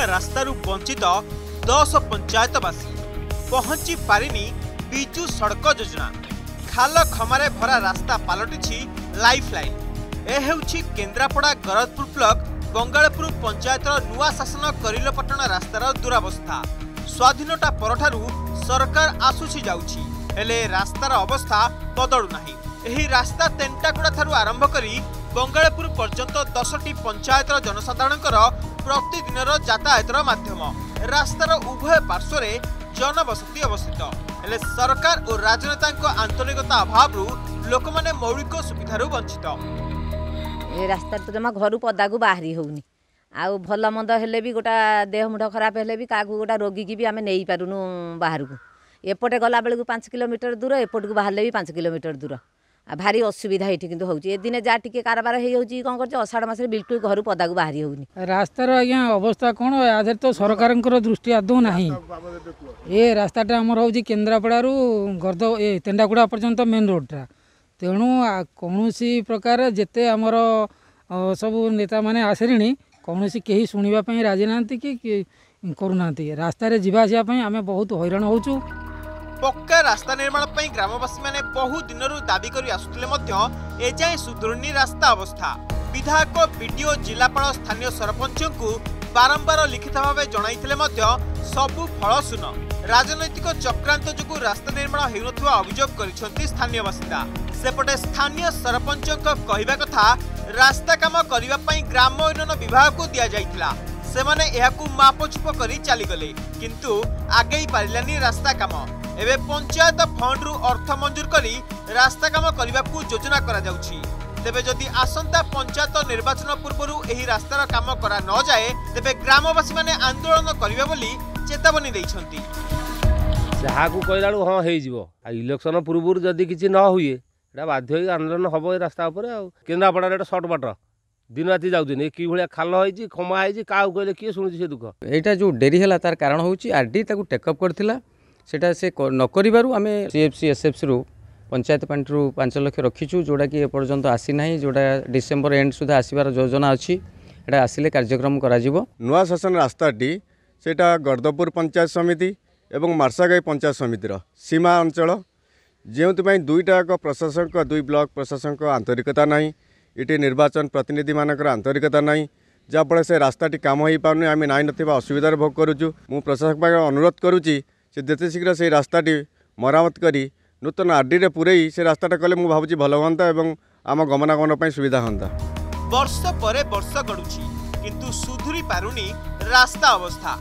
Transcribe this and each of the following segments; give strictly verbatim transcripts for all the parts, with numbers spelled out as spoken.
ଖୋଲା ରାସ୍ତାରୁ ବଞ୍ଚିତ ଦଶ ପଞ୍ଚାୟତବାସୀ ପହଞ୍ଚି ପାରିନି ବିଜୁ ସଡ଼କ ଯୋଜନା। ଖାଲ ଖମାରେ ଭରା ରାସ୍ତା ପାଲଟିଛି ଲାଇଫଲାଇନ୍। ଏ ହେଉଛି କେନ୍ଦ୍ରାପଡ଼ା ଗରଦପୁର ବ୍ଲକ ବଙ୍ଗାଳପୁର ପଞ୍ଚାୟତର ନୂଆଶାସନ କରିଲପଟଣା ରାସ୍ତାର ଦୁରାବସ୍ଥା। ସ୍ୱାଧୀନତା ପରଠାରୁ ସରକାର ଆସୁଛି ଯାଉଛି, ହେଲେ ରାସ୍ତାର ଅବସ୍ଥା ବଦଳୁ ନାହିଁ। ଏହି ରାସ୍ତା ତେଣ୍ଟାକୁଡ଼ା ଠାରୁ ଆରମ୍ଭ କରି बंगालपुर पर्यंत दसटी पंचायतर जनसाधारण प्रतिदिन यातायातर मध्यम। रास्तार उभय पार्श्वर जनबसति अवस्थित, हेले सरकार और राजनेता आंतरिकता अभाव लोक मैंने मौलिक सुविधार वंचित। ए रास्ता तो जमा घर पदा को बाहरी होनी आउ भल मंद हेले भी गोटा देह मुंड खराब हेले भी का गोटा रोगी की भी आम नहीं पारुनु बाहर को। एपटे गला बेलू पांच किलोमीटर दूर, एपट को बाहर भी पांच किलोमीटर दूर। भारी असुविधा ये कि होने दिने जहाँ टी कारबार कौन करसाढ़ मस बिल्कुल घर पदा को बाहरी होनी। रास्तार आज्ञा अवस्था कौन आज तो सरकार दृष्टि आदौ ना। ये रास्ताटा आमर हूँ केन्द्रापड़ गरद ए तेंडाकुड़ा पर्यंत मेन रोडटा। तेणु कौन प्रकार जिते आमर सब नेता मैंने आसरे कौन कहीं शुणापी राजी ना कि करूना। रास्तार जावासवाई आम बहुत हैरान होचु। पक्का रास्ता निर्माण पर ग्रामवासी मैंने बहु दिन दाबी करी आसुते एजाए सुधुरनी रास्ता अवस्था। विधायक बीडीओ जिलापाल स्थानीय सरपंच को बारंबार लिखित भाव जनते सबू फल सुन। राजनैतिक चक्रांत जो रास्ता निर्माण होता अभियोग कर स्थानीय बासिंदा। सेपटे स्थानीय सरपंच कहवा कथा रास्ता काम करने ग्राम उन्नयन विभाग को दि जाता। सेमाने एहाकु मापचुप करी चलीगले किंतु आगे पारिलानी रास्ता काम। एबे पंचायत फंड रु अर्थ मंजूर करी रास्ता काम करबाकू योजना करा जाउछि। तेबे जदि आसंता पंचायत निर्वाचन पूर्वरु एही रास्तार काम करा न जाए तेबे ग्रामवासी माने आंदोलन करिवे बोली चेतावनी दैछंती। जहाकू कइलालु हां हेइ जिवो आ इलेक्शन पूर्वरु जदि किछि न होइए एटा बाध्य आंदोलन हबो। ए रास्ता ऊपर आ केन्द्रापड़ा एटा शॉर्टकट दिन राति जाऊँ कि भाया खाल होती खमा होती क्या कहले किए शुणुची से दुख। यहाँ जो डेरी है तार कारण होची आरडी ताकू टेकअप करथिला सेटा से नक आमे सीएफसी एसएफसी रु पंचायत फंड रु पांच लाख रखीचु जोटा कि एपर्यंत आसी ना जोटा डिसेंबर एंड सुधा आसबार योजना अच्छी एटा आसिले कार्यक्रम करा जिवो। नुआ शासन रास्ताटी सेटा गरदपुर पंचायत समिति एवं मार्सागाई पंचायत समितिर सीमा अंचल जो दुईटाक प्रशासक दुई ब्लक प्रशासक आंतरिकता नहीं। इटे निर्वाचन प्रतिनिधि मानकर आंतरिकता नहीं जहाँफल से रास्ताटी काम हो पारनी। आम नाई ना असुविधार भोग करुचु। मु प्रशासक अनुरोध करुच्ची से जिते शीघ्र से रास्ताटी मरामत करी नूतन आरडी रे पूरेई से रास्ताटा कले मु भाबुची भल होता एवं आम गमनागमन पई सुविधा होता। वर्ष परे वर्ष गडुची किंतु सुधुरी पारुनी रास्ता अवस्था।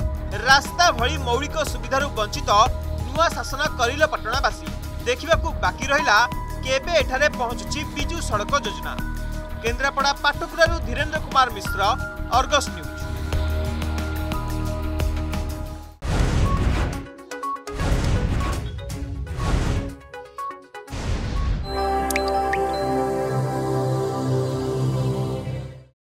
रास्ता भली मौलिक सुविधार वंचित नुआ शासन करिलपटणावासी देखिबाकू बाकी रहिला केबे एठारे पहुंचुची बिजू सड़क योजना। केन्द्रापड़ा पाटकुरारू धीरेन्द्र कुमार मिश्र, अर्गस न्यूज।